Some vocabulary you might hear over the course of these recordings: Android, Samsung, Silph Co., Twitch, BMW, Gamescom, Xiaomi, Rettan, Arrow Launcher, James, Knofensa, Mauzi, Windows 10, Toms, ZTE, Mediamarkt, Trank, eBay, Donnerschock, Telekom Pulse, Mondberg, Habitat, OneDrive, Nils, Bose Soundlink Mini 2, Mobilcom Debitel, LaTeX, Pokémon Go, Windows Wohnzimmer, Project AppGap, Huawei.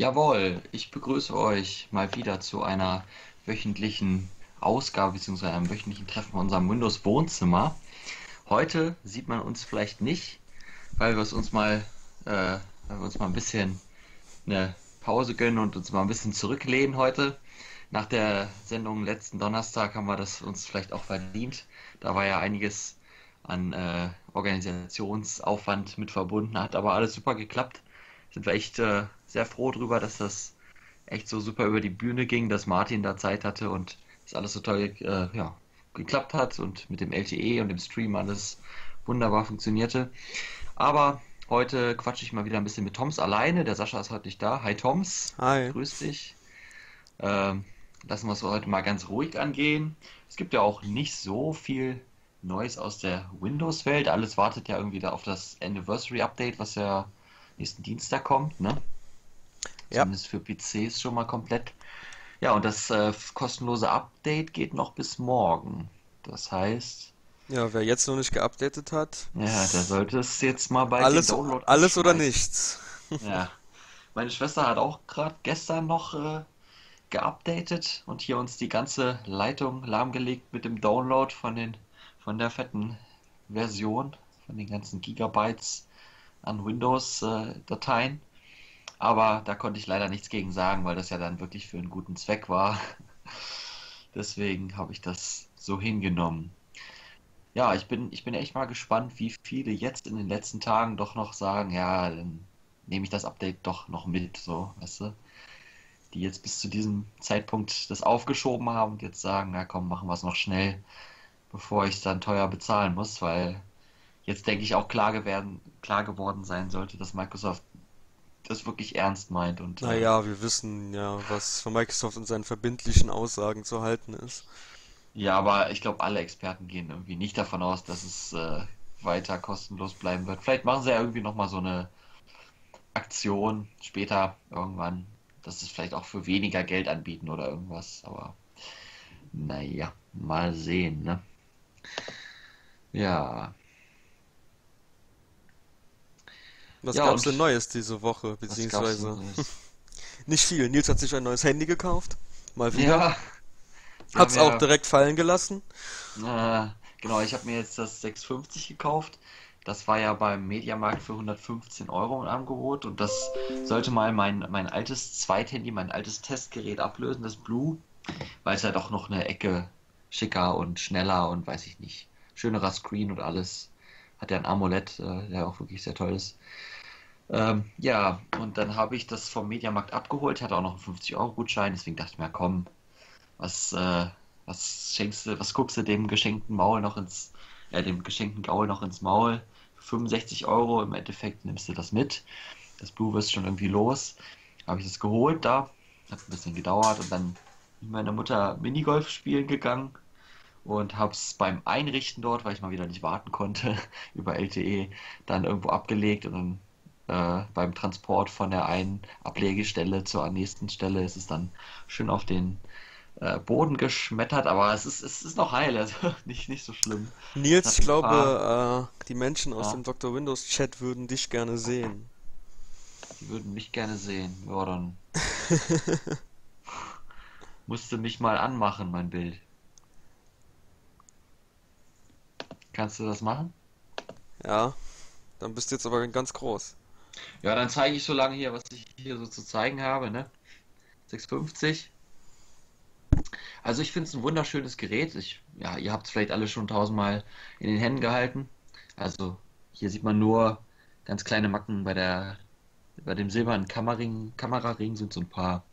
Jawohl, ich begrüße euch mal wieder zu einer wöchentlichen Ausgabe bzw. einem wöchentlichen Treffen von unserem Windows Wohnzimmer. Heute sieht man uns vielleicht nicht, weil wir uns mal ein bisschen eine Pause gönnen und uns mal ein bisschen zurücklehnen heute. Nach der Sendung letzten Donnerstag haben wir das uns vielleicht auch verdient. Da war ja einiges an Organisationsaufwand mit verbunden, hat aber alles super geklappt. Sind wir echt sehr froh drüber, dass das echt so super über die Bühne ging, dass Martin da Zeit hatte und das alles so toll geklappt hat und mit dem LTE und dem Stream alles wunderbar funktionierte. Aber heute quatsche ich mal wieder ein bisschen mit Toms alleine. Der Sascha ist heute nicht da. Hi Toms. Hi. Grüß dich. Lassen wir es heute mal ganz ruhig angehen. Es gibt ja auch nicht so viel Neues aus der Windows-Welt. Alles wartet ja irgendwie da auf das Anniversary-Update, was ja nächsten Dienstag kommt, ne? Ja. Zumindest für PCs schon mal komplett. Ja, und das kostenlose Update geht noch bis morgen. Das heißt... Ja, wer jetzt noch nicht geupdatet hat... Ja, da sollte es jetzt mal bei dem Download... Alles oder nichts. Ja. Meine Schwester hat auch gerade gestern noch geupdatet und hier uns die ganze Leitung lahmgelegt mit dem Download von der fetten Version, von den ganzen Gigabytes an Windows-Dateien. Aber da konnte ich leider nichts gegen sagen, weil das ja dann wirklich für einen guten Zweck war. Deswegen habe ich das so hingenommen. Ja, ich bin echt mal gespannt, wie viele jetzt in den letzten Tagen doch noch sagen, ja, dann nehme ich das Update doch noch mit, so, weißt du? Die jetzt bis zu diesem Zeitpunkt das aufgeschoben haben und jetzt sagen, na komm, machen wir es noch schnell, bevor ich es dann teuer bezahlen muss, weil jetzt denke ich auch klar geworden sein sollte, dass Microsoft das wirklich ernst meint. Und naja, wir wissen ja, was von Microsoft und seinen verbindlichen Aussagen zu halten ist. Ja, aber ich glaube, alle Experten gehen irgendwie nicht davon aus, dass es weiter kostenlos bleiben wird. Vielleicht machen sie ja irgendwie nochmal so eine Aktion später irgendwann, dass sie es vielleicht auch für weniger Geld anbieten oder irgendwas. Aber naja, mal sehen, ne? Ja... Was ja, gab's denn Neues diese Woche, beziehungsweise nicht viel. Nils hat sich ein neues Handy gekauft, mal wieder. Ja. Hat's auch direkt fallen gelassen. Genau, ich habe mir jetzt das 650 gekauft. Das war ja beim Mediamarkt für 115 € im Angebot und das sollte mal mein altes Zweithandy, mein altes Testgerät ablösen, das Blue, weil es ja doch noch eine Ecke schicker und schneller und weiß ich nicht, schönerer Screen und alles. Hat ja ein AMOLED, der auch wirklich sehr toll ist. Ja, und dann habe ich das vom Mediamarkt abgeholt, hatte auch noch einen 50-Euro-Gutschein, deswegen dachte ich mir, komm, was guckst du dem geschenkten Maul noch ins Maul? Für 65 € im Endeffekt nimmst du das mit. Das Blue wirst schon irgendwie los. Habe ich das geholt da, hat ein bisschen gedauert und dann mit meiner Mutter Minigolf spielen gegangen. Und hab's beim Einrichten dort, weil ich mal wieder nicht warten konnte, über LTE, dann irgendwo abgelegt und dann beim Transport von der einen Ablegestelle zur nächsten Stelle ist es dann schön auf den Boden geschmettert, aber es ist noch heil, also nicht so schlimm. Nils, ich glaube, die Menschen aus dem Dr. Windows Chat würden dich gerne sehen. Die würden mich gerne sehen, ja dann. Musste mich mal anmachen, mein Bild. Kannst du das machen? Ja, dann bist du jetzt aber ganz groß. Ja, dann zeige ich so lange hier, was ich hier so zu zeigen habe, ne? 650. Also ich finde es ein wunderschönes Gerät. Ihr habt es vielleicht alle schon tausendmal in den Händen gehalten. Also hier sieht man nur ganz kleine Macken bei dem silbernen Kameraring sind so ein paar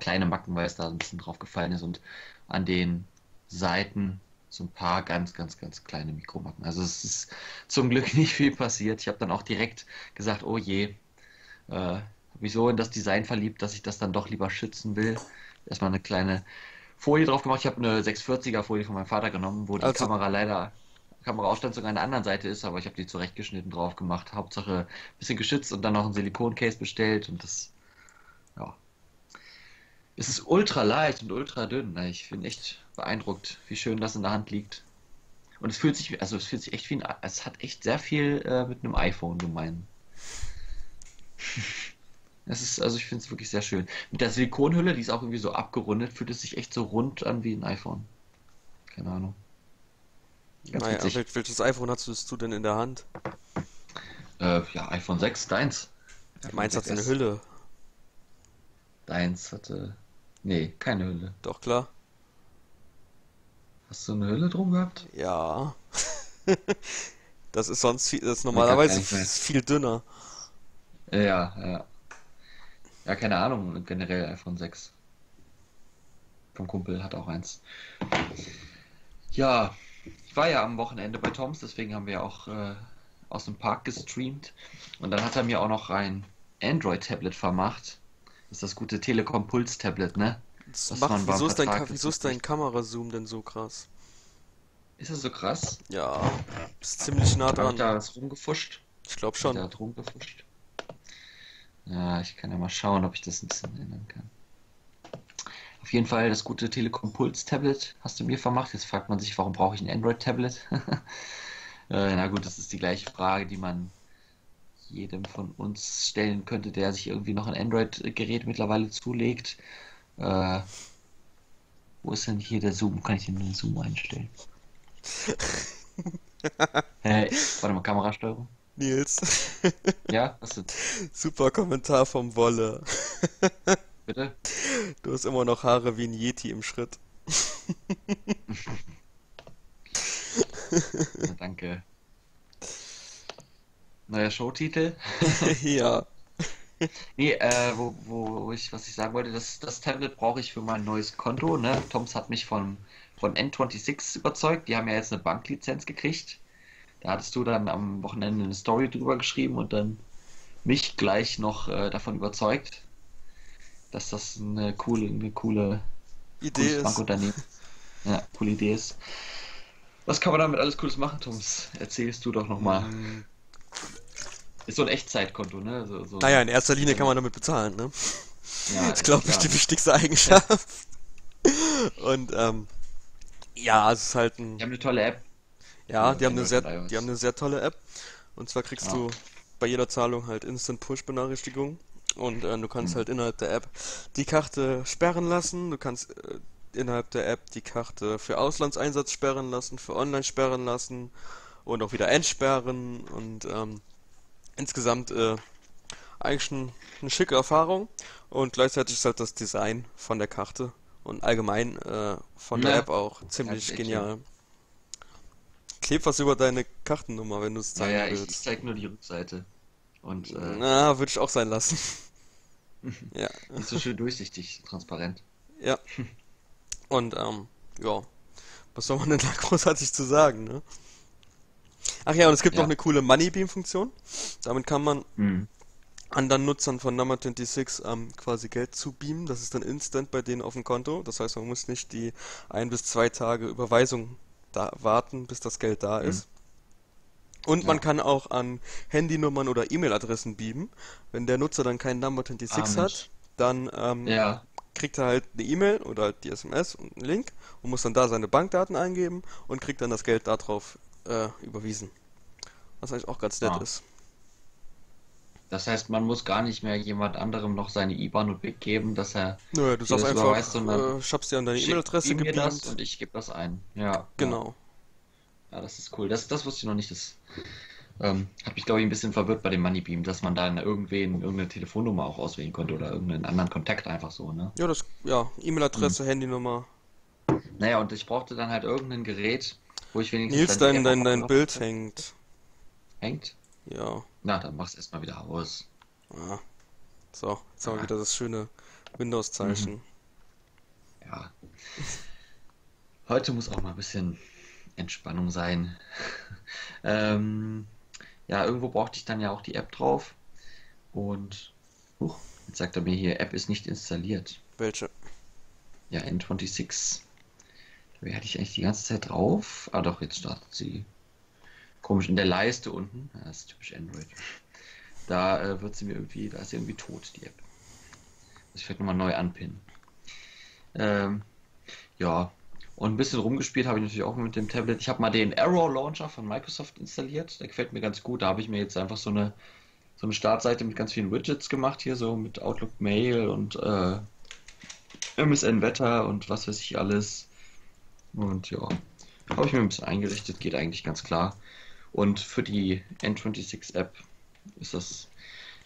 kleine Macken, weil es da ein bisschen drauf gefallen ist und an den Seiten so ein paar ganz, ganz, ganz kleine Mikromacken. Also es ist zum Glück nicht viel passiert. Ich habe dann auch direkt gesagt, oh je, habe mich so in das Design verliebt, dass ich das dann doch lieber schützen will. Erstmal eine kleine Folie drauf gemacht. Ich habe eine 640er Folie von meinem Vater genommen, wo die Kameraaufstandsung an der anderen Seite ist, aber ich habe die zurechtgeschnitten drauf gemacht. Hauptsache ein bisschen geschützt und dann noch ein Silikoncase bestellt und das, ja. Es ist ultra leicht und ultra dünn. Ich bin echt beeindruckt, wie schön das in der Hand liegt. Und es fühlt sich echt wie es hat echt sehr viel mit einem iPhone gemein. Es ist, also ich finde es wirklich sehr schön. Mit der Silikonhülle, die ist auch irgendwie so abgerundet, fühlt es sich echt so rund an wie ein iPhone. Keine Ahnung. Ganz witzig. Ja, welches iPhone hast du denn in der Hand? Ja, iPhone 6, deins. Meins hat eine Hülle. Deins hatte... Nee, keine Hülle. Doch, klar. Hast du eine Hülle drum gehabt? Ja. Das ist sonst viel, das ist normalerweise viel dünner. Ja, ja. Ja, keine Ahnung, generell iPhone 6. Vom Kumpel hat auch eins. Ja, ich war ja am Wochenende bei Toms, deswegen haben wir auch aus dem Park gestreamt. Und dann hat er mir auch noch ein Android-Tablet vermacht. Das ist das gute Telekom Pulse Tablet, ne? Wieso ist dein Kamerazoom denn so krass? Ist das so krass? Ja, ist ziemlich nah dran. Hab ich da was rumgefuscht? Ich glaube schon. Ja, ich kann ja mal schauen, ob ich das ein bisschen ändern kann. Auf jeden Fall, das gute Telekom Pulse Tablet hast du mir vermacht. Jetzt fragt man sich, warum brauche ich ein Android-Tablet? Na gut, das ist die gleiche Frage, die man jedem von uns stellen könnte, der sich irgendwie noch ein Android-Gerät mittlerweile zulegt. Wo ist denn hier der Zoom? Kann ich denn den Zoom einstellen? Hey, warte mal, Kamerasteuerung. Nils. Ja, was denn? Super Kommentar vom Wolle. Bitte? Du hast immer noch Haare wie ein Yeti im Schritt. Na, danke. Neuer Showtitel? Ja. Nee, was ich sagen wollte, das Tablet brauche ich für mein neues Konto, ne? Toms hat mich von N26 überzeugt. Die haben ja jetzt eine Banklizenz gekriegt. Da hattest du dann am Wochenende eine Story drüber geschrieben und dann mich gleich noch davon überzeugt, dass das eine coole Idee ist. Bankunternehmen. Ja, coole Idee ist. Was kann man damit alles Cooles machen, Toms? Erzählst du doch nochmal. Ist so ein Echtzeitkonto, ne? So naja, in erster Linie kann man damit bezahlen, ne? Ja, das ist, glaube ich, die wichtigste Eigenschaft. Ja. Und, ja, es ist halt ein... Die haben eine tolle App. Ja, die haben eine sehr tolle App. Und zwar kriegst du bei jeder Zahlung halt Instant-Push-Benachrichtigungen. Und du kannst halt innerhalb der App die Karte sperren lassen. Du kannst innerhalb der App die Karte für Auslandseinsatz sperren lassen, für Online sperren lassen und auch wieder entsperren. Und insgesamt eigentlich eine schicke Erfahrung. Und gleichzeitig ist halt das Design von der Karte und allgemein von der App auch ziemlich genial. Schön. Kleb was über deine Kartennummer, wenn du es zeigen willst. Ich zeig nur die Rückseite. Und, na, würde ich auch sein lassen. Ja. Ist so schön durchsichtig, transparent. Ja. Und, ja. Was soll man denn da großartig zu sagen, ne? Ach ja, und es gibt noch eine coole Moneybeam-Funktion. Damit kann man anderen Nutzern von N26 quasi Geld zu beamen. Das ist dann instant bei denen auf dem Konto. Das heißt, man muss nicht die 1 bis 2 Tage Überweisung da warten, bis das Geld da ist. Und man kann auch an Handynummern oder E-Mail-Adressen beamen. Wenn der Nutzer dann keinen N26 hat, dann kriegt er halt eine E-Mail oder halt die SMS und einen Link und muss dann da seine Bankdaten eingeben und kriegt dann das Geld darauf überwiesen. Was eigentlich auch ganz nett ist. Das heißt, man muss gar nicht mehr jemand anderem noch seine IBAN und BIC geben, dass er... Nö, du sagst einfach, ich hab's dir an deine E-Mail-Adresse gebeamt. Und ich gebe das ein. Ja. Genau. Ja, das ist cool. Das wusste ich noch nicht. Das hat mich, glaube ich, ein bisschen verwirrt bei dem Moneybeam, dass man da irgendeine Telefonnummer auch auswählen konnte oder irgendeinen anderen Kontakt einfach so, ne? Ja, E-Mail-Adresse, Handynummer. Naja, und ich brauchte dann halt irgendein Gerät, wo ich wenigstens... Nils, dein Bild hängt. Hängt? Ja. Na, dann mach's erstmal wieder aus. Ja. So, jetzt haben wir wieder das schöne Windows-Zeichen. Ja. Heute muss auch mal ein bisschen Entspannung sein. Ja, irgendwo brauchte ich dann ja auch die App drauf. Und jetzt sagt er mir hier, App ist nicht installiert. Welche? Ja, N26. Da hatte ich eigentlich die ganze Zeit drauf. Ah doch, jetzt startet sie. Komisch, in der Leiste unten, das ist typisch Android, da wird sie mir irgendwie, da ist sie irgendwie tot, die App. Muss ich vielleicht nochmal neu anpinnen. Ja, und ein bisschen rumgespielt habe ich natürlich auch mit dem Tablet. Ich habe mal den Arrow Launcher von Microsoft installiert, der gefällt mir ganz gut. Da habe ich mir jetzt einfach so eine so eine Startseite mit ganz vielen Widgets gemacht hier, so mit Outlook Mail und MSN Wetter und was weiß ich alles. Und ja, habe ich mir ein bisschen eingerichtet, geht eigentlich ganz klar. Und für die N26 App ist das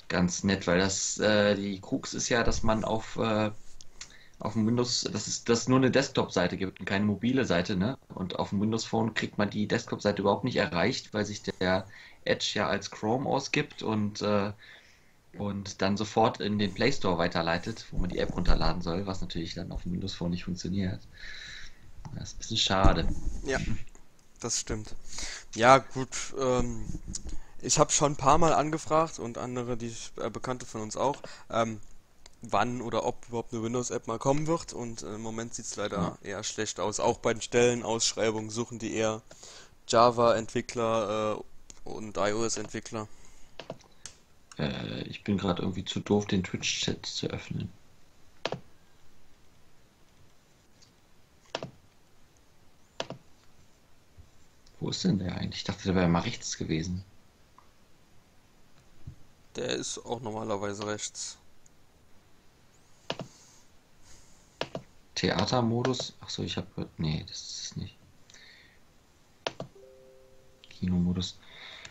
ganz nett, weil das die Krux ist ja, dass man auf dem Windows, dass es nur eine Desktop-Seite gibt und keine mobile Seite, ne? Und auf dem Windows Phone kriegt man die Desktop-Seite überhaupt nicht erreicht, weil sich der Edge ja als Chrome ausgibt und dann sofort in den Play Store weiterleitet, wo man die App runterladen soll, was natürlich dann auf dem Windows Phone nicht funktioniert. Das ist ein bisschen schade. Ja, das stimmt. Ja, gut, ich habe schon ein paar Mal angefragt und andere, die Bekannte von uns auch, wann oder ob überhaupt eine Windows-App mal kommen wird, und im Moment sieht es leider eher schlecht aus. Auch bei den Stellenausschreibungen suchen die eher Java-Entwickler und iOS-Entwickler. Ich bin gerade irgendwie zu doof, den Twitch-Chat zu öffnen. Wo ist denn der eigentlich? Ich dachte, der wäre mal rechts gewesen. Der ist auch normalerweise rechts. Theatermodus? Achso, ich habe... Nee, das ist es nicht. Kinomodus.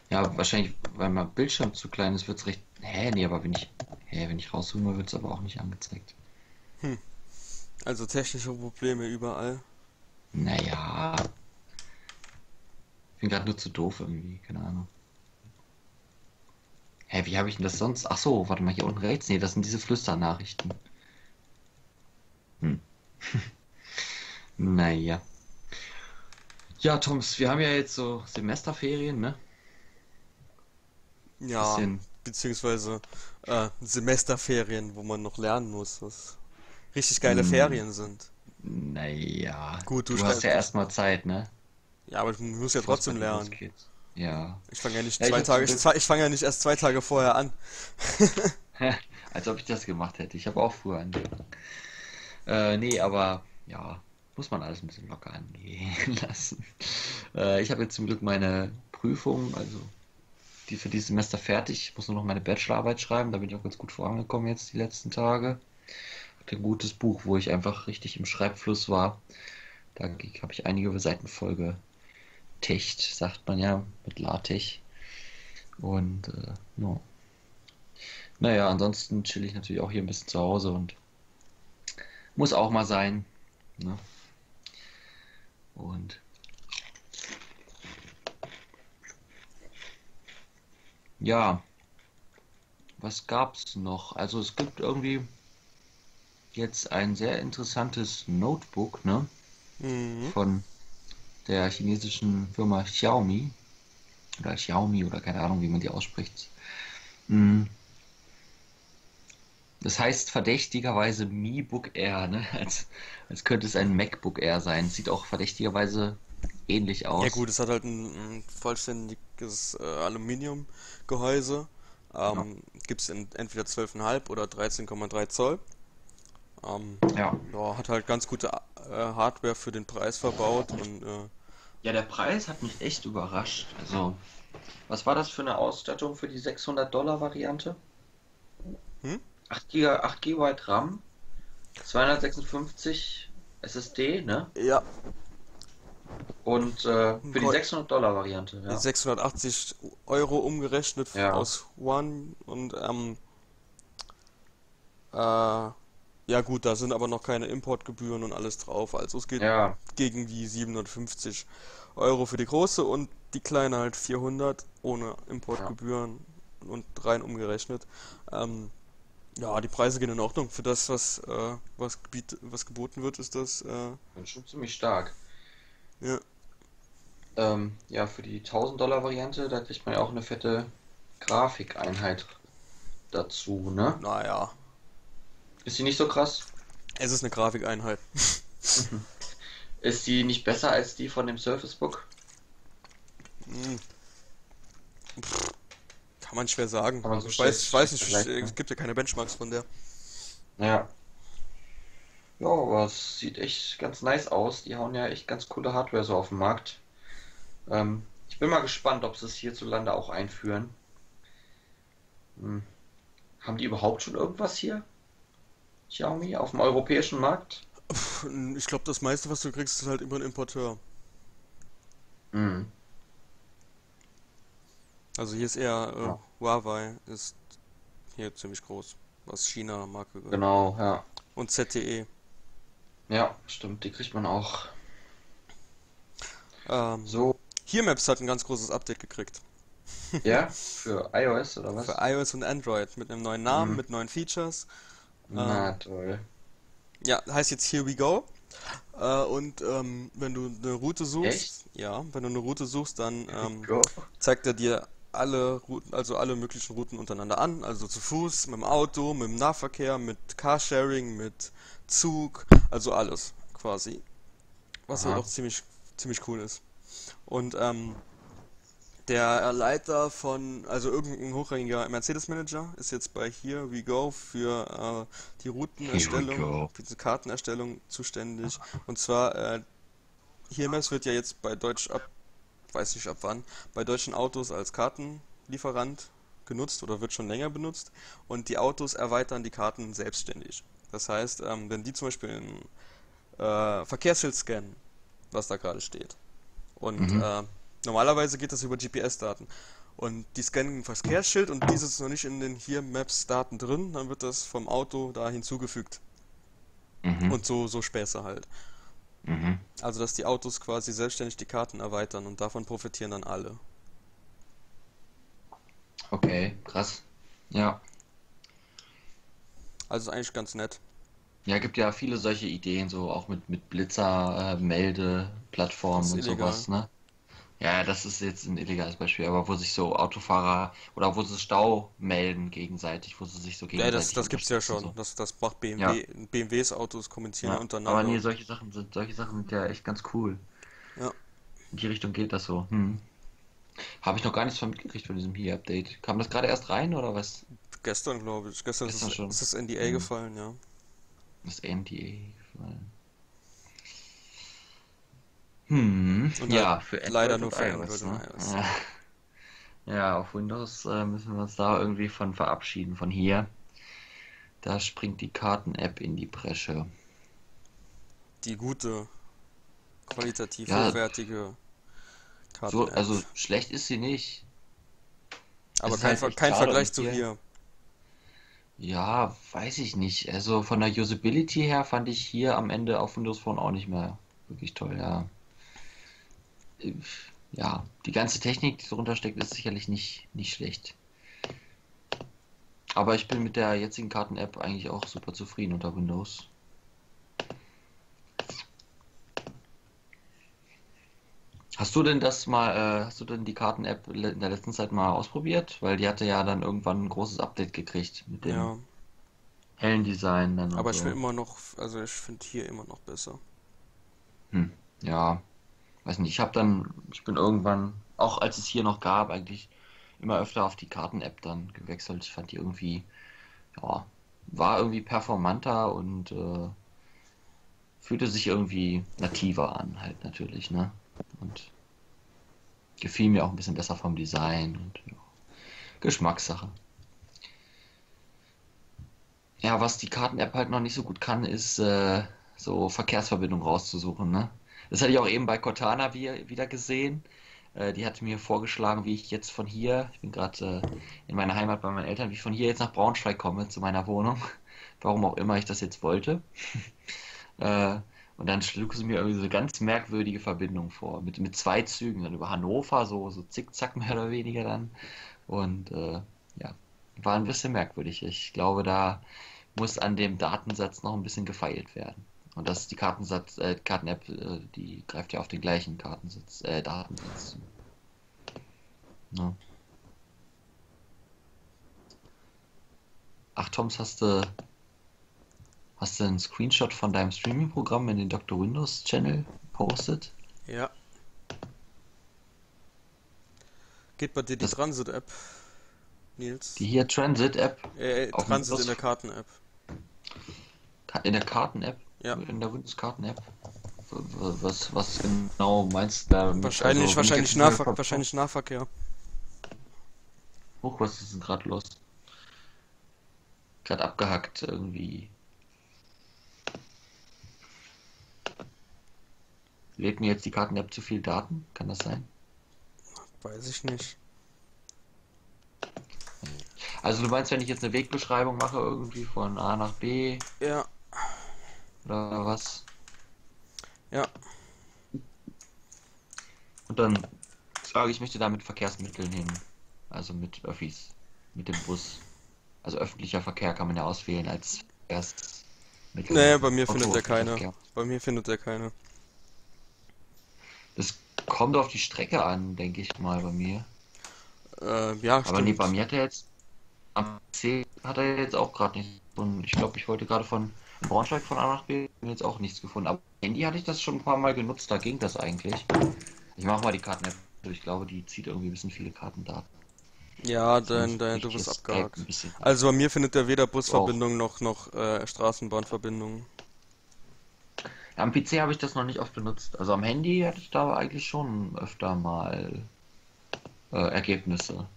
Ja, wahrscheinlich, weil mein Bildschirm zu klein ist, wird es recht... Hä, nee, aber wenn ich rauszoome, wird es aber auch nicht angezeigt. Hm. Also technische Probleme überall. Naja. Ich bin gerade nur zu doof irgendwie, keine Ahnung. Hä, wie habe ich denn das sonst? Achso, warte mal, hier unten rechts. Nee, das sind diese Flüsternachrichten. Hm. Naja. Ja, Toms, wir haben ja jetzt so Semesterferien, ne? Ja, beziehungsweise Semesterferien, wo man noch lernen muss, was richtig geile Ferien sind. Naja, gut, du hast ja erstmal Zeit, ne? Ja, aber du musst ja trotzdem lernen. Ja. Ich fange ja nicht erst 2 Tage vorher an. Als ob ich das gemacht hätte. Ich habe auch früher angefangen. Nee, aber ja, muss man alles ein bisschen locker angehen lassen. Ich habe jetzt zum Glück meine Prüfung, also die für dieses Semester fertig. Ich muss nur noch meine Bachelorarbeit schreiben, da bin ich auch ganz gut vorangekommen jetzt die letzten Tage. Hatte ein gutes Buch, wo ich einfach richtig im Schreibfluss war. Da habe ich einige Seiten voll getecht, sagt man ja, mit LaTeX. Und no. Naja, ansonsten chill ich natürlich auch hier ein bisschen zu Hause und muss auch mal sein. Ne? Und ja, was gab's noch? Also es gibt irgendwie jetzt ein sehr interessantes Notebook, ne? Mhm. Von der chinesischen Firma Xiaomi. Oder Xiaomi oder keine Ahnung, wie man die ausspricht. Mhm. Das heißt verdächtigerweise MiBook Air, ne? Als könnte es ein MacBook Air sein. Sieht auch verdächtigerweise ähnlich aus. Ja gut, es hat halt ein vollständiges Aluminiumgehäuse. Gibt es entweder 12,5 oder 13,3 Zoll. Ja, hat halt ganz gute Hardware für den Preis verbaut. Und, ja, der Preis hat mich echt überrascht. Also, was war das für eine Ausstattung für die $600-Variante? Hm? 8 GB RAM, 256 SSD, ne? Ja. Und für die $600-Variante, ja. 680 Euro umgerechnet, ja. Aus One und ja gut, da sind aber noch keine Importgebühren und alles drauf, also es geht ja gegen die 750 Euro für die große und die kleine halt 400 ohne Importgebühren, ja. Und rein umgerechnet. Ja, die Preise gehen in Ordnung. Für das, was geboten wird, ist das... schon ziemlich stark. Ja. Ja, für die $1000-Variante, da kriegt man ja auch eine fette Grafikeinheit dazu, ne? Naja. Ist die nicht so krass? Es ist eine Grafikeinheit. Ist die nicht besser als die von dem Surface Book? Hm. Kann man schwer sagen. Also ich weiß nicht, es gibt ja keine Benchmarks von der. Ja. Ja, aber es sieht echt ganz nice aus. Die hauen ja echt ganz coole Hardware so auf den Markt. Ich bin mal gespannt, ob sie es hierzulande auch einführen. Haben die überhaupt schon irgendwas hier? Xiaomi auf dem europäischen Markt? Ich glaube, das meiste, was du kriegst, ist halt immer ein Importeur. Also hier ist eher Huawei, ist hier ziemlich groß. Aus China, Marke. Genau, ja. Und ZTE. Ja, stimmt, die kriegt man auch. So. HereMaps hat ein ganz großes Update gekriegt. Ja? Für iOS oder was? Für iOS und Android. Mit einem neuen Namen, mit neuen Features. Na toll. Ja, heißt jetzt HERE WeGo. Und wenn du eine Route suchst, dann zeigt er dir alle Routen, also alle möglichen Routen untereinander an, also zu Fuß, mit dem Auto, mit dem Nahverkehr, mit Carsharing, mit Zug, also alles quasi. Was halt auch ziemlich cool ist. Und der Leiter von, also irgendein hochrangiger Mercedes-Manager ist jetzt bei HERE WeGo für die Routenerstellung, für die Kartenerstellung zuständig. Und zwar, HereMaps wird ja jetzt bei deutschen Autos als Kartenlieferant genutzt oder wird schon länger benutzt. Und die Autos erweitern die Karten selbstständig. Das heißt, wenn die zum Beispiel ein Verkehrsschild scannen, was da gerade steht, und normalerweise geht das über GPS-Daten. Und die scannen ein Verkehrsschild und dieses ist noch nicht in den HereMaps-Daten drin, dann wird das vom Auto da hinzugefügt. Und so Späße halt. Also, dass die Autos quasi selbstständig die Karten erweitern und davon profitieren dann alle. Okay, krass. Ja. Also, ist eigentlich ganz nett. Ja, gibt ja viele solche Ideen, so auch mit Blitzer-Meldeplattformen und sowas, ne? Ja, das ist jetzt ein illegales Beispiel, aber wo sich so Autofahrer oder wo sie Stau melden gegenseitig, wo sie sich so gegenseitig... Ja, das gibt's ja schon, so. Das macht BMW, ja. BMWs Autos kommunizieren untereinander. Aber nee, solche Sachen sind ja echt ganz cool. Ja. In die Richtung geht das so. Habe ich noch gar nichts von mitgekriegt von diesem HERE-Update. Kam das gerade erst rein oder was? Gestern, glaube ich. Gestern ist das NDA gefallen, ja. Das NDA gefallen. Und ja, für leider nur für iOS, ne? Ja, auf Windows müssen wir uns da irgendwie von verabschieden. Von HERE. Da springt die Karten-App in die Bresche. Die gute, qualitativ hochwertige Karten-App. So, also schlecht ist sie nicht. Aber kein Vergleich zu HERE. Ja, weiß ich nicht. Also von der Usability her fand ich HERE am Ende auf Windows Phone auch nicht mehr wirklich toll, ja. Ja, die ganze Technik, die darunter steckt, ist sicherlich nicht schlecht. Aber ich bin mit der jetzigen Karten-App eigentlich auch super zufrieden unter Windows. Hast du denn die Karten-App in der letzten Zeit mal ausprobiert? Weil die hatte ja dann irgendwann ein großes Update gekriegt mit dem hellen Design. Dann aber ich will immer noch, also ich finde HERE immer noch besser. Ja. Weiß nicht, ich bin irgendwann, auch als es HERE noch gab, eigentlich immer öfter auf die Karten-App dann gewechselt. Ich fand die irgendwie, ja, war irgendwie performanter und fühlte sich irgendwie nativer an, halt natürlich, ne? Und gefiel mir auch ein bisschen besser vom Design und ja, Geschmackssache. Ja, was die Karten-App halt noch nicht so gut kann, ist so Verkehrsverbindungen rauszusuchen, ne? Das hatte ich auch eben bei Cortana wieder gesehen. Die hat mir vorgeschlagen, wie ich jetzt von HERE, ich bin gerade in meiner Heimat bei meinen Eltern, wie ich von HERE jetzt nach Braunschweig komme, zu meiner Wohnung. Warum auch immer ich das jetzt wollte. Und dann schlug sie mir irgendwie so eine ganz merkwürdige Verbindung vor. Mit zwei Zügen, dann über Hannover, so zickzack mehr oder weniger dann. Und ja, war ein bisschen merkwürdig. Ich glaube, da muss an dem Datensatz noch ein bisschen gefeilt werden. Und das ist die Karten-App, die greift ja auf den gleichen Datensatz. Ja. Ach, Toms, hast du einen Screenshot von deinem Streaming-Programm in den Dr. Windows Channel gepostet? Ja. Geht bei dir die Transit-App, Nils? Die HERE Transit-App? Transit in der Karten-App. In der Karten-App? Ja. In der Windows-Karten-App. Was genau meinst du da? Wahrscheinlich Nahverkehr. Huch, was ist denn gerade los? gerade abgehackt irgendwie. Lädt mir jetzt die Karten-App zu viel Daten? Kann das sein? Weiß ich nicht. Also du meinst, wenn ich jetzt eine Wegbeschreibung mache, irgendwie von A nach B? Ja. Oder was? Ja. Und dann sage ich, möchte da mit Verkehrsmitteln hin. Also mit Öffis. Mit dem Bus. Also öffentlicher Verkehr kann man ja auswählen als erstes Mittel. Naja, bei mir findet er keine. Bei mir findet er keine. Das kommt auf die Strecke an, denke ich mal, bei mir. Ja, aber stimmt. Nee, bei mir hat er jetzt am C hat er jetzt auch gerade nichts gefunden. Ich glaube, ich wollte gerade von Braunschweig von A nach B jetzt auch nichts gefunden. Aber Handy hatte ich das schon ein paar Mal genutzt, da ging das eigentlich. Ich mache mal die Karten-App. Ich glaube, die zieht irgendwie ein bisschen viele Kartendaten. Ja, du bist abgehakt. Also bei mir findet er weder Busverbindung noch Straßenbahnverbindung. Am PC habe ich das noch nicht oft benutzt. Also am Handy hatte ich da eigentlich schon öfter mal Ergebnisse,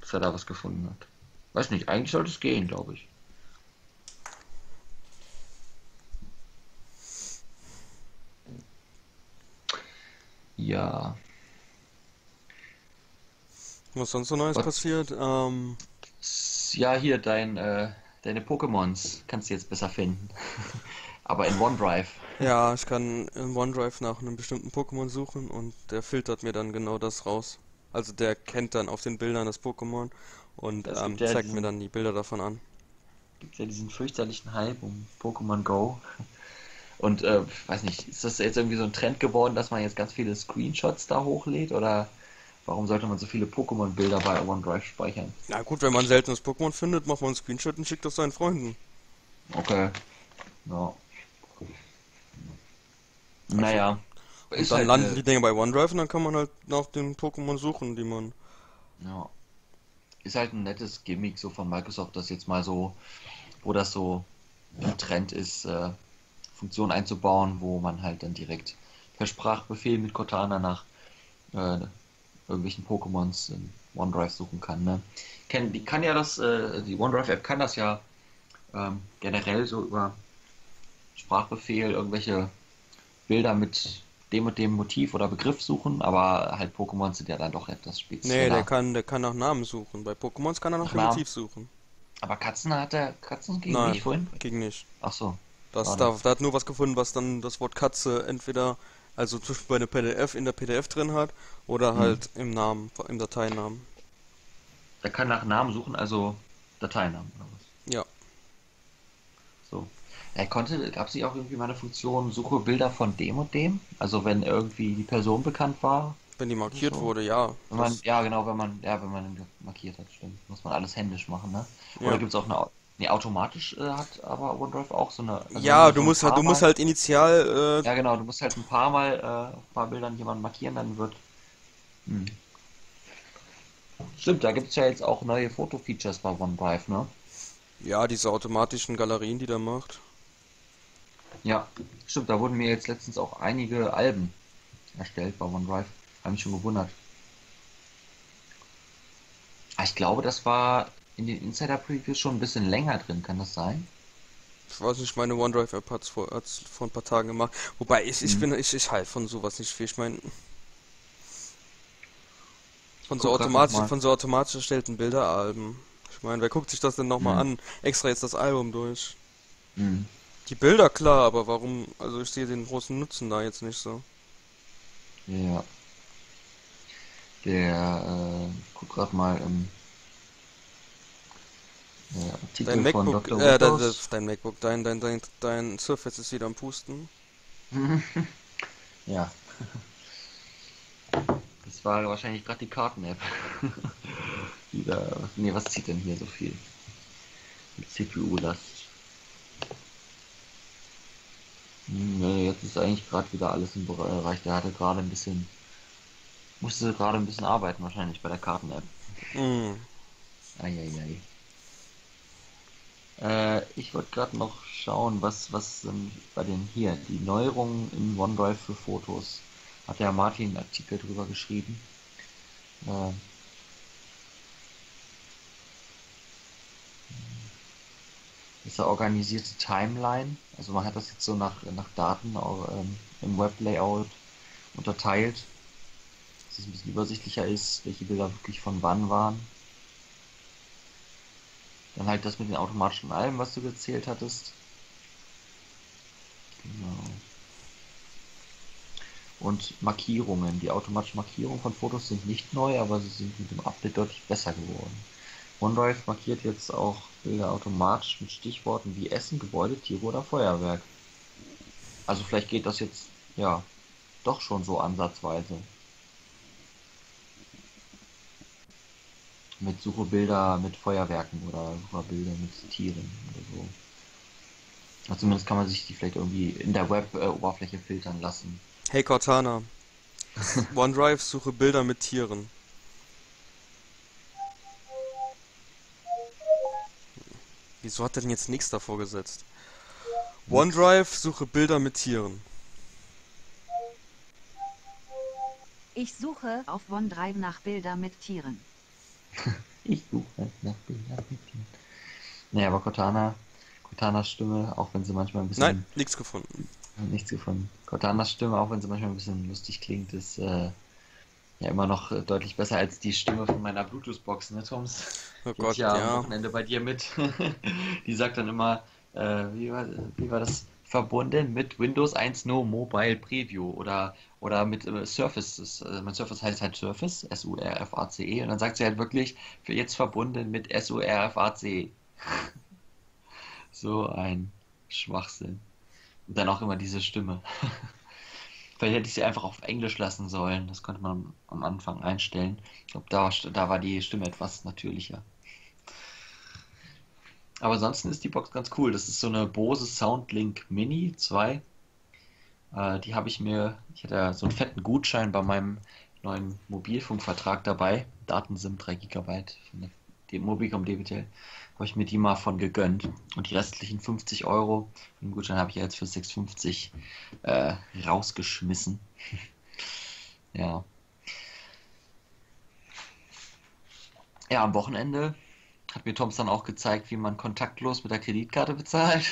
dass er da was gefunden hat. Weiß nicht, eigentlich sollte es gehen, glaube ich. Ja. Was sonst so Neues passiert? Ja, hier, deine Pokémons kannst du jetzt besser finden. Aber in OneDrive. Ja, ich kann in OneDrive nach einem bestimmten Pokémon suchen und der filtert mir dann genau das raus. Also der kennt dann auf den Bildern das Pokémon und zeigt mir dann die Bilder davon an. Es gibt ja diesen fürchterlichen Hype um Pokémon Go. Und weiß nicht, ist das jetzt irgendwie so ein Trend geworden, dass man jetzt ganz viele Screenshots da hochlädt? Oder warum sollte man so viele Pokémon-Bilder bei OneDrive speichern? Na gut, wenn man ein seltenes Pokémon findet, macht man einen Screenshot und schickt das seinen Freunden. Okay. Ja. Naja. Und dann landen die Dinge bei OneDrive und dann kann man halt nach den Pokémon suchen, die man... Ja. Ist halt ein nettes Gimmick so von Microsoft, das jetzt mal so, wo das so im Trend ist, Funktionen einzubauen, wo man halt dann direkt per Sprachbefehl mit Cortana nach irgendwelchen Pokémons in OneDrive suchen kann. Ne? Die OneDrive-App kann das ja generell so über Sprachbefehl irgendwelche Bilder mit dem und dem Motiv oder Begriff suchen, aber halt Pokémon sind ja dann doch etwas spezieller. Nee, der kann nach Namen suchen. Bei Pokémons kann er nach dem Motiv suchen. Aber Katzen ging nicht vorhin? Ging nicht. Ach so. Da hat nur was gefunden, was dann das Wort Katze entweder, also zum Beispiel bei einer PDF, in der PDF drin hat, oder halt im Namen, im Dateinamen. Der kann nach Namen suchen, also Dateinamen oder was? Ja. So. Gab es nicht auch irgendwie mal eine Funktion, suche Bilder von dem und dem? Also wenn irgendwie die Person bekannt war? Wenn die markiert wurde, ja. Wenn man markiert hat, stimmt. Muss man alles händisch machen, ne? Ja. Oder gibt es auch eine... Nee, automatisch hat aber OneDrive auch so eine... Also ja, du musst halt initial... Ja genau, du musst halt ein paar Mal auf ein paar Bildern jemanden markieren, dann wird... Stimmt, da gibt es ja jetzt auch neue Foto-Features bei OneDrive, ne? Ja, diese automatischen Galerien, die der macht. Ja, stimmt, da wurden mir jetzt letztens auch einige Alben erstellt bei OneDrive. Hab mich schon gewundert. Ich glaube, das war... in den Insider-Previews schon ein bisschen länger drin, kann das sein? Ich weiß nicht, meine OneDrive-App hat es vor ein paar Tagen gemacht. Wobei, ich halt von sowas nicht viel. Ich meine, von so automatisch erstellten Bilderalben. Ich meine, wer guckt sich das denn nochmal an? Extra jetzt das Album durch. Die Bilder, klar, aber warum? Also ich sehe den großen Nutzen da jetzt nicht so. Ja. Ich guck grad mal im... Ja, dein Surface ist wieder am Pusten. Ja. Das war wahrscheinlich gerade die Karten-App. Was zieht denn hier so viel? Mit CPU-Last. Jetzt ist eigentlich gerade wieder alles im Bereich. Der hatte gerade ein bisschen... Musste gerade ein bisschen arbeiten wahrscheinlich bei der Karten-App. Eieiei. Ich wollte gerade noch schauen, was bei den hier, die Neuerungen in OneDrive für Fotos, hat ja Martin einen Artikel drüber geschrieben. dieser organisierte Timeline. Also man hat das jetzt so nach Daten auch, im Weblayout unterteilt, dass es ein bisschen übersichtlicher ist, welche Bilder wirklich von wann waren. Dann halt das mit den automatischen Alben, was du gezählt hattest. Genau. Und Markierungen. Die automatischen Markierungen von Fotos sind nicht neu, aber sie sind mit dem Update deutlich besser geworden. OneDrive markiert jetzt auch Bilder automatisch mit Stichworten wie Essen, Gebäude, Tiere oder Feuerwerk. Also vielleicht geht das jetzt, ja, doch schon so ansatzweise. Mit Suche Bilder mit Feuerwerken oder Suche Bilder mit Tieren oder so. Also zumindest kann man sich die vielleicht irgendwie in der Web-Oberfläche filtern lassen. Hey Cortana, OneDrive suche Bilder mit Tieren. Wieso hat er denn jetzt nichts davor gesetzt? OneDrive suche Bilder mit Tieren. Ich suche auf OneDrive nach Bilder mit Tieren. Ich suche nach Bildern mit Tieren. Naja, aber Cortanas Stimme, auch wenn sie manchmal ein bisschen... Nein, nichts gefunden. Nichts gefunden. Cortanas Stimme, auch wenn sie manchmal ein bisschen lustig klingt, ist ja immer noch deutlich besser als die Stimme von meiner Bluetooth-Box, ne, Toms? Oh Gott, ja. Am Wochenende bei dir mit. Die sagt dann immer, wie war das? Verbunden mit Windows 1.0 Mobile Preview oder mit Surface. Mein Surface heißt halt Surface, S-U-R-F-A-C-E. Und dann sagt sie halt wirklich, für jetzt verbunden mit S-U-R-F-A-C-E. So ein Schwachsinn. Und dann auch immer diese Stimme. Vielleicht hätte ich sie einfach auf Englisch lassen sollen. Das konnte man am Anfang einstellen. Ich glaube, da war die Stimme etwas natürlicher. Aber ansonsten ist die Box ganz cool. Das ist so eine Bose Soundlink Mini 2. Die habe ich mir... Ich hatte so einen fetten Gutschein bei meinem neuen Mobilfunkvertrag dabei. Datensim 3 GB von dem Mobilcom Debitel. Habe ich mir die mal von gegönnt. Und die restlichen 50 €, den Gutschein habe ich jetzt für 6,50 rausgeschmissen. Ja. Ja, am Wochenende... Hat mir Toms dann auch gezeigt, wie man kontaktlos mit der Kreditkarte bezahlt.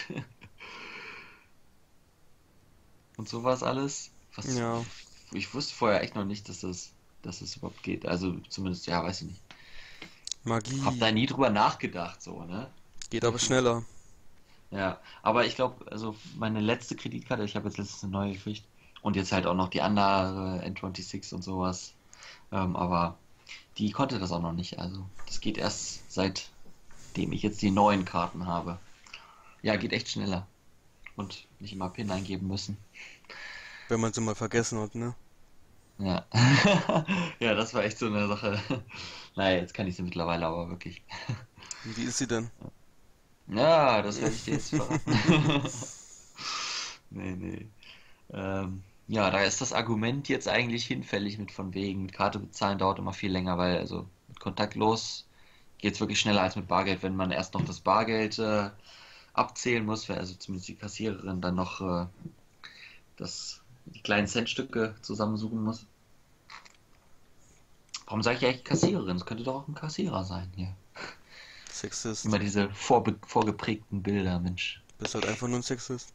Und sowas alles. Was ja. Ich wusste vorher echt noch nicht, dass das überhaupt geht. Also zumindest, ja, weiß ich nicht. Magie. Hab da nie drüber nachgedacht, so, ne? Geht aber schneller. Ja, aber ich glaube, also meine letzte Kreditkarte, ich habe jetzt letztens eine neue gekriegt. Und jetzt halt auch noch die andere, N26 und sowas. Aber... Die konnte das auch noch nicht, also das geht erst seitdem ich jetzt die neuen Karten habe. Ja, geht echt schneller. Und nicht immer PIN eingeben müssen. Wenn man sie mal vergessen hat, ne? Ja. Ja, das war echt so eine Sache. Naja, jetzt kann ich sie mittlerweile aber wirklich. Wie ist sie denn? Ja, das werde ich dir jetzt verraten. Nee. Ja, da ist das Argument jetzt eigentlich hinfällig mit von wegen, mit Karte bezahlen dauert immer viel länger, weil also mit kontaktlos geht es wirklich schneller als mit Bargeld, wenn man erst noch das Bargeld abzählen muss, weil also zumindest die Kassiererin dann noch die kleinen Centstücke zusammensuchen muss. Warum sage ich eigentlich Kassiererin? Es könnte doch auch ein Kassierer sein hier. Sexist. Immer diese vorgeprägten Bilder, Mensch. Bist halt einfach nur ein Sexist.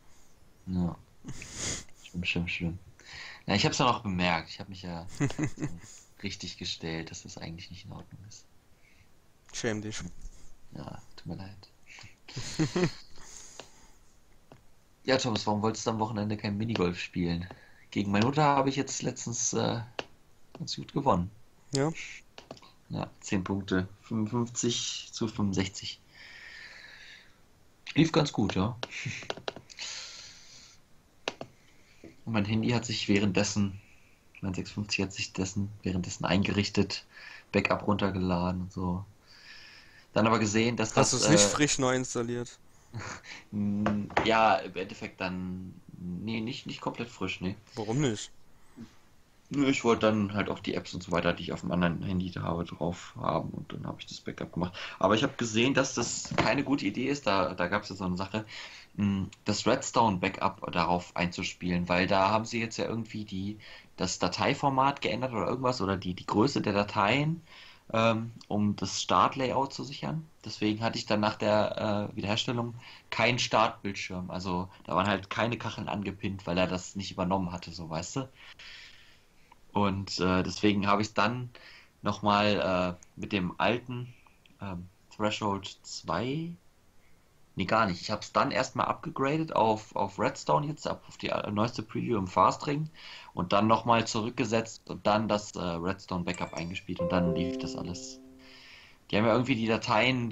Ja. Schlimm. Na, ich habe es ja noch bemerkt. Ich habe mich ja so richtig gestellt, dass das eigentlich nicht in Ordnung ist. Schäm dich. Ja, tut mir leid. Ja, Thomas, warum wolltest du am Wochenende kein Minigolf spielen? Gegen meine Mutter habe ich jetzt letztens ganz gut gewonnen. Ja. Ja, 10 Punkte. 55-65. Lief ganz gut, ja. Und mein Handy hat sich währenddessen, mein 650 hat sich währenddessen eingerichtet, Backup runtergeladen und so. Dann aber gesehen, dass das... Hast du es nicht frisch neu installiert? Ja, im Endeffekt dann... Nee, nicht komplett frisch, nee. Warum nicht? Ich wollte dann halt auch die Apps und so weiter, die ich auf dem anderen Handy habe, drauf haben und dann habe ich das Backup gemacht. Aber ich habe gesehen, dass das keine gute Idee ist, da gab es ja so eine Sache, das Redstone-Backup darauf einzuspielen, weil da haben sie jetzt ja irgendwie das Dateiformat geändert oder irgendwas oder die Größe der Dateien um das Startlayout zu sichern. Deswegen hatte ich dann nach der Wiederherstellung keinen Startbildschirm. Also da waren halt keine Kacheln angepinnt, weil er das nicht übernommen hatte, so weißt du. Und deswegen habe ich es dann nochmal mit dem alten Threshold 2... Nee, gar nicht. Ich habe es dann erstmal abgegradet auf Redstone jetzt, auf die neueste Preview im Fastring und dann nochmal zurückgesetzt und dann das Redstone Backup eingespielt und dann lief das alles. Die haben ja irgendwie die Dateien,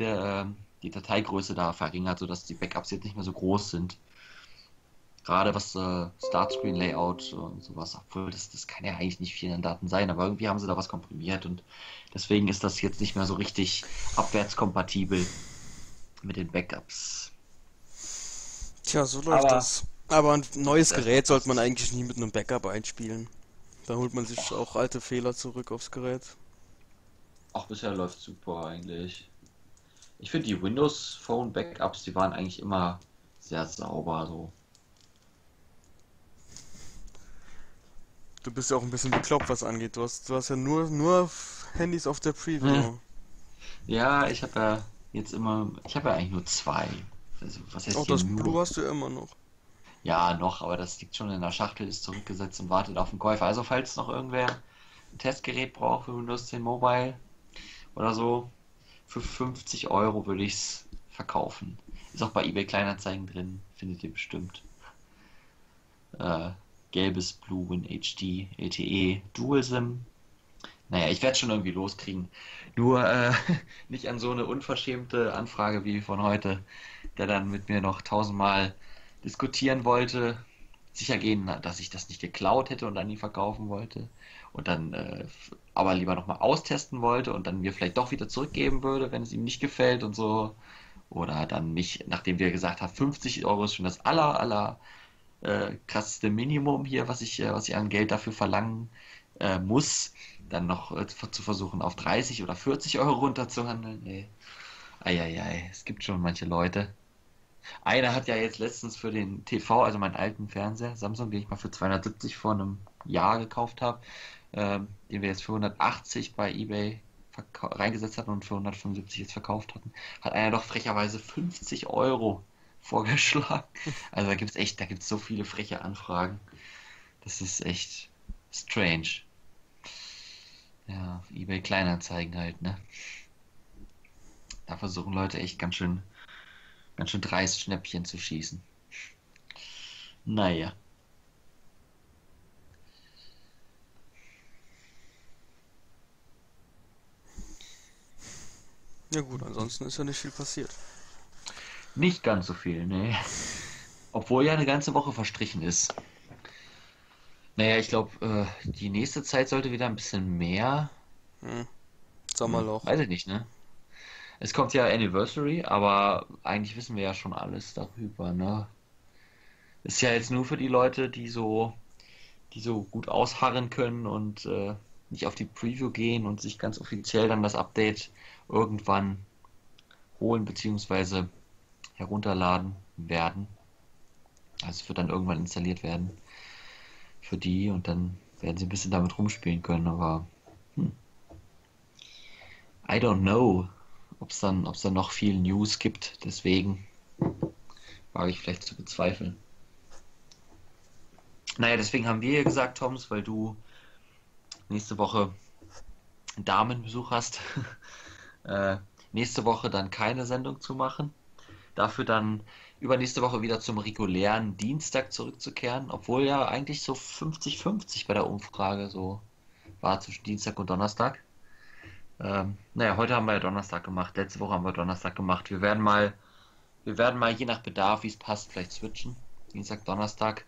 die Dateigröße da verringert, sodass die Backups jetzt nicht mehr so groß sind. Gerade was Startscreen-Layout und sowas, obwohl das kann ja eigentlich nicht viel an Daten sein, aber irgendwie haben sie da was komprimiert und deswegen ist das jetzt nicht mehr so richtig abwärtskompatibel mit den Backups. Tja, so läuft das. Aber ein neues Gerät sollte man eigentlich nie mit einem Backup einspielen. Da holt man sich auch alte Fehler zurück aufs Gerät. Auch bisher läuft super eigentlich. Ich finde die Windows Phone Backups, die waren eigentlich immer sehr sauber so. Du bist ja auch ein bisschen bekloppt, was angeht. Du hast ja nur Handys auf der Preview. Ja, ich habe ja jetzt immer, ich habe ja eigentlich nur zwei. Also, was heißt auch das Blue noch? Hast du ja immer noch. Ja, noch, aber das liegt schon in der Schachtel, ist zurückgesetzt und wartet auf den Käufer. Also falls noch irgendwer ein Testgerät braucht für Windows 10 Mobile oder so, für 50 € würde ich es verkaufen. Ist auch bei eBay Kleinanzeigen drin, findet ihr bestimmt. Gelbes Blue Win HD, LTE, Dual SIM. Naja, ich werde es schon irgendwie loskriegen. Nur nicht an so eine unverschämte Anfrage wie von heute, der dann mit mir noch 1000-mal diskutieren wollte, sicher gehen, dass ich das nicht geklaut hätte und dann nie verkaufen wollte und dann aber lieber nochmal austesten wollte und dann mir vielleicht doch wieder zurückgeben würde, wenn es ihm nicht gefällt und so. Oder dann mich, nachdem wir gesagt haben, 50 € ist schon das aller krasseste Minimum hier, was ich an Geld dafür verlangen muss, dann noch zu versuchen, auf 30 oder 40 € runterzuhandeln. Nee. Eieiei, es gibt schon manche Leute. Einer hat ja jetzt letztens für den TV, also meinen alten Fernseher, Samsung, den ich mal für 270 € vor einem Jahr gekauft habe, den wir jetzt für 180 € bei eBay reingesetzt hatten und für 175 € jetzt verkauft hatten, hat einer doch frecherweise 50 € vorgeschlagen. Also da gibt's so viele freche Anfragen. Das ist echt strange. Ja, auf eBay Kleinanzeigen halt, ne? Da versuchen Leute echt ganz schön dreist Schnäppchen zu schießen. Naja. Ja gut, ansonsten ist ja nicht viel passiert. Nicht ganz so viel, ne. Obwohl ja eine ganze Woche verstrichen ist. Naja, ich glaube, die nächste Zeit sollte wieder ein bisschen mehr. Sommerloch. Weiß ich nicht, ne? Es kommt ja Anniversary, aber eigentlich wissen wir ja schon alles darüber, ne? Ist ja jetzt nur für die Leute, die so gut ausharren können und nicht auf die Preview gehen und sich ganz offiziell dann das Update irgendwann holen bzw. herunterladen werden. Also es wird dann irgendwann installiert werden. Für die und dann werden sie ein bisschen damit rumspielen können, aber I don't know, ob es dann noch viel News gibt, deswegen wage ich vielleicht zu bezweifeln. Naja, deswegen haben wir gesagt, Toms, weil du nächste Woche Damenbesuch hast, nächste Woche dann keine Sendung zu machen, dafür dann übernächste Woche wieder zum regulären Dienstag zurückzukehren, obwohl ja eigentlich so 50-50 bei der Umfrage so war zwischen Dienstag und Donnerstag. Naja, heute haben wir ja Donnerstag gemacht, letzte Woche haben wir Donnerstag gemacht. Wir werden mal je nach Bedarf, wie es passt, vielleicht switchen. Dienstag, Donnerstag,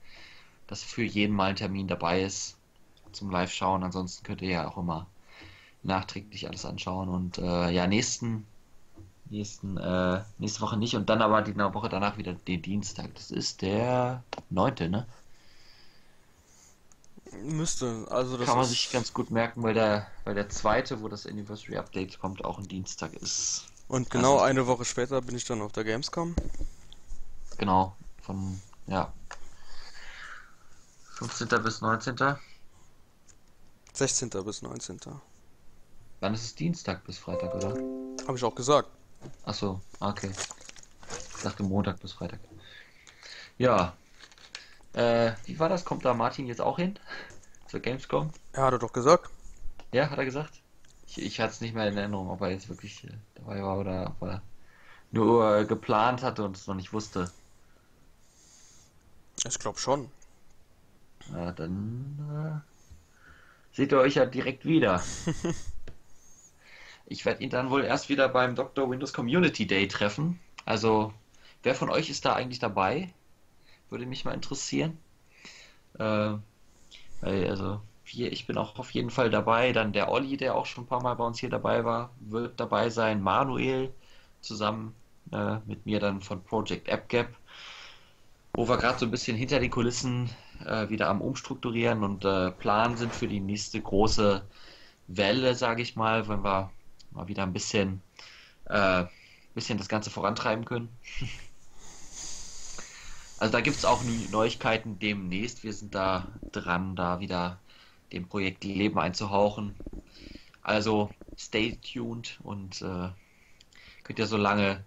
dass für jeden mal ein Termin dabei ist zum Live-Schauen. Ansonsten könnt ihr ja auch immer nachträglich alles anschauen und ja, nächste Woche nicht und dann aber die Woche danach wieder den Dienstag. Das ist der 9., ne? Müsste, also das kann man sich ganz gut merken, weil der 2., wo das Anniversary Update kommt, auch ein Dienstag ist. Und genau also, eine Woche später bin ich dann auf der Gamescom. Genau, von, ja, 15. bis 19. 16. bis 19. Dann ist es Dienstag bis Freitag, oder? Habe ich auch gesagt. Ach so, okay. Ich dachte Montag bis Freitag. Ja. Wie war das? Kommt da Martin jetzt auch hin? Zur Gamescom? Ja, hat er doch gesagt. Ja, hat er gesagt? Ich hatte es nicht mehr in Erinnerung, ob er jetzt wirklich dabei war oder ob er nur geplant hatte und es noch nicht wusste. Ich glaube schon. Na, dann seht ihr euch ja direkt wieder. Ich werde ihn dann wohl erst wieder beim Dr. Windows Community Day treffen. Also, wer von euch ist da eigentlich dabei? Würde mich mal interessieren. Also, ich bin auch auf jeden Fall dabei. Dann der Olli, der auch schon ein paar Mal bei uns hier dabei war, wird dabei sein. Manuel zusammen mit mir dann von Project AppGap, wo wir gerade so ein bisschen hinter den Kulissen wieder am Umstrukturieren und planen sind für die nächste große Welle, sage ich mal, wenn wir mal wieder ein bisschen das Ganze vorantreiben können. Also da gibt es auch Neuigkeiten demnächst. Wir sind da dran, da wieder dem Projekt Leben einzuhauchen. Also stay tuned und könnt ihr so lange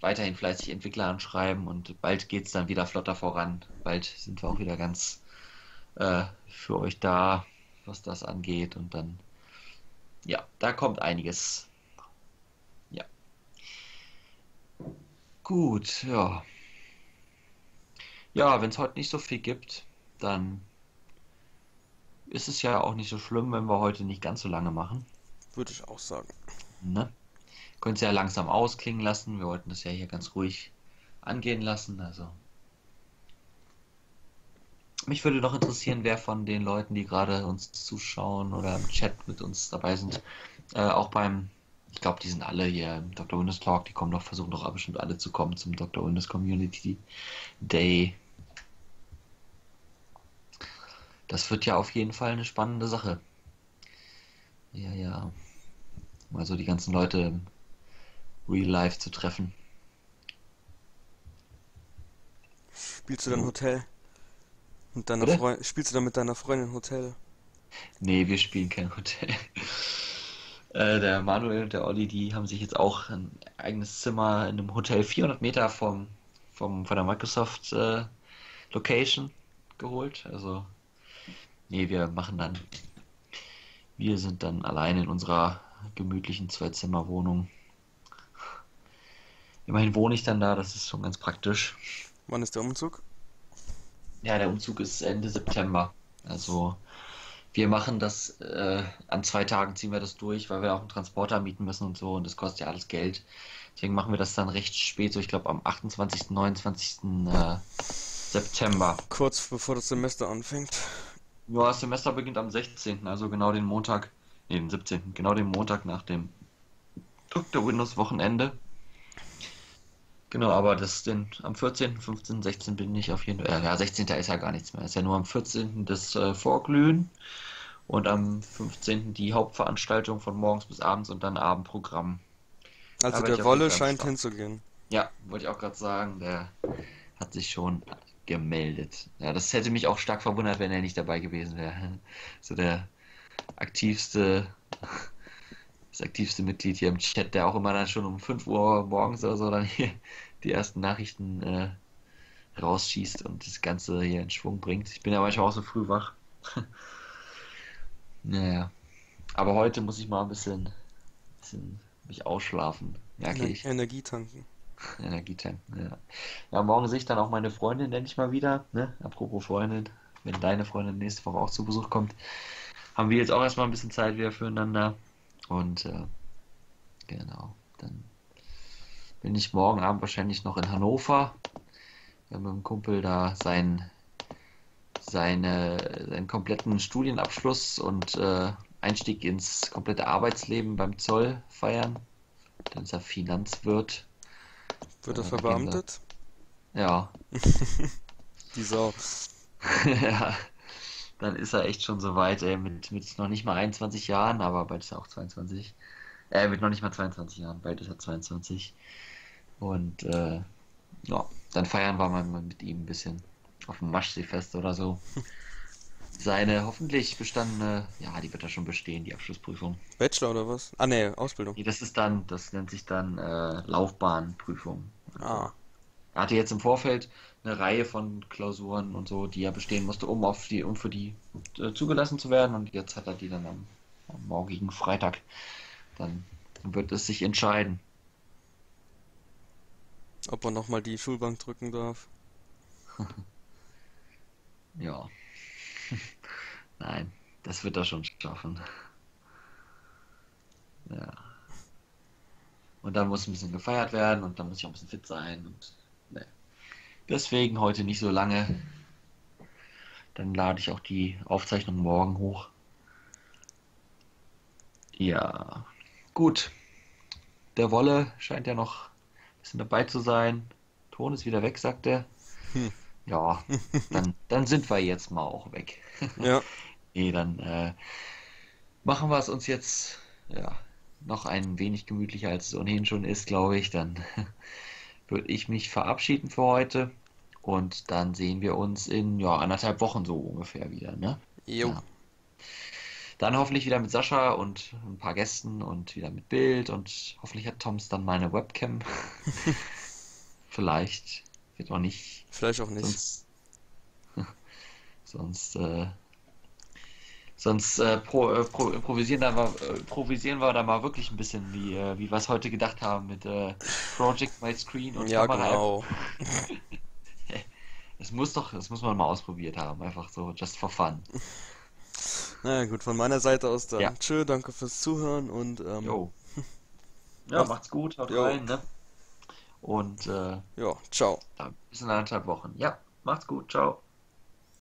weiterhin fleißig Entwickler anschreiben und bald geht es dann wieder flotter voran. Bald sind wir auch wieder ganz für euch da, was das angeht, und dann ja, da kommt einiges. Ja. Gut, ja. Ja, wenn es heute nicht so viel gibt, dann ist es ja auch nicht so schlimm, wenn wir heute nicht ganz so lange machen. Würde ich auch sagen. Ne? Könnt ihr ja langsam ausklingen lassen. Wir wollten das ja hier ganz ruhig angehen lassen. Also mich würde noch interessieren, wer von den Leuten, die gerade uns zuschauen oder im Chat mit uns dabei sind, auch beim, ich glaube, die sind alle hier im Dr. Windows Talk, die kommen doch, versuchen doch bestimmt alle zu kommen zum Dr. Windows Community Day. Das wird ja auf jeden Fall eine spannende Sache. Ja. Mal so die ganzen Leute im Real Life zu treffen. Spielst du dann Hotel? Mit deiner Spielst du dann mit deiner Freundin Hotel? Nee, wir spielen kein Hotel. Der Manuel und der Olli, die haben sich jetzt auch ein eigenes Zimmer in einem Hotel 400 Meter von der Microsoft Location geholt. Also, nee, wir sind dann allein in unserer gemütlichen Zwei-Zimmer-Wohnung. Immerhin wohne ich dann da, das ist schon ganz praktisch. Wann ist der Umzug? Ja, der Umzug ist Ende September. Also wir machen das, an 2 Tagen ziehen wir das durch, weil wir auch einen Transporter mieten müssen und so, und das kostet ja alles Geld. Deswegen machen wir das dann recht spät, so ich glaube am 28., 29. September. Kurz bevor das Semester anfängt. Ja, das Semester beginnt am 16., also genau den Montag, nee, den 17., genau den Montag nach dem Dr. Windows Wochenende. Genau, aber am 14., 15., 16. bin ich auf jeden Fall. Ja, 16. ist ja gar nichts mehr. Ist ja nur am 14. das Vorglühen und am 15. die Hauptveranstaltung von morgens bis abends und dann Abendprogramm. Also der Wolle scheint hinzugehen. Ja, wollte ich auch gerade sagen, der hat sich schon gemeldet. Ja, das hätte mich auch stark verwundert, wenn er nicht dabei gewesen wäre. So der aktivste. Das aktivste Mitglied hier im Chat, der auch immer dann schon um 5 Uhr morgens oder so dann hier die ersten Nachrichten rausschießt und das Ganze hier in Schwung bringt. Ich bin ja manchmal auch so früh wach. Naja. Aber heute muss ich mal ein bisschen mich ausschlafen. Merke ich. Energie tanken. Energie tanken, ja. Ja, morgen sehe ich dann auch meine Freundin, denke ich mal wieder. Ne? Apropos Freundin, wenn deine Freundin nächste Woche auch zu Besuch kommt, haben wir jetzt auch erstmal ein bisschen Zeit wieder füreinander. Und genau, dann bin ich morgen Abend wahrscheinlich noch in Hannover, mit einem Kumpel da seinen kompletten Studienabschluss und Einstieg ins komplette Arbeitsleben beim Zoll feiern. Dann ist er Finanzwirt. Wird er verbeamtet? Ja. Die Sau. Ja. Dann ist er echt schon so weit, ey, mit noch nicht mal 21 Jahren, aber bald ist er auch 22. Mit noch nicht mal 22 Jahren, bald ist er 22. Und ja, dann feiern wir mal mit ihm ein bisschen auf dem Maschseefest oder so. seine hoffentlich bestandene, ja, die wird ja schon bestehen, die Abschlussprüfung. Bachelor oder was? Ah, nee, Ausbildung. Nee, das ist dann, das nennt sich dann Laufbahnprüfung. Ah. Er hatte jetzt im Vorfeld eine Reihe von Klausuren und so, die er bestehen musste, um für die zugelassen zu werden. Und jetzt hat er die dann am morgigen Freitag. Dann wird es sich entscheiden. Ob man nochmal die Schulbank drücken darf? Ja. Nein, das wird er schon schaffen. Ja. Und dann muss ein bisschen gefeiert werden und dann muss ich auch ein bisschen fit sein. Und ne. Deswegen heute nicht so lange. Dann lade ich auch die Aufzeichnung morgen hoch. Ja, gut. Der Wolle scheint ja noch ein bisschen dabei zu sein. Ton ist wieder weg, sagt er. Hm. Ja, dann sind wir jetzt mal auch weg. Ja. Nee, dann machen wir es uns jetzt ja noch ein wenig gemütlicher, als es ohnehin schon ist, glaube ich. Dann würde ich mich verabschieden für heute und dann sehen wir uns in ja 1,5 Wochen so ungefähr wieder. Ne? Jo. Ja. Dann hoffentlich wieder mit Sascha und ein paar Gästen und wieder mit Bild und hoffentlich hat Toms dann meine Webcam. Vielleicht. Wird auch nicht. Vielleicht auch nicht. Improvisieren wir da mal wirklich ein bisschen, wie wir es heute gedacht haben mit Project My Screen und ja, Kamera. Genau. Das muss man mal ausprobiert haben, einfach so, just for fun. Na gut, von meiner Seite aus dann. Ja. Tschö, danke fürs Zuhören und ja, macht's gut, haut rein, ne? Und ja, ciao. Bis in 1,5 Wochen. Ja, macht's gut, ciao.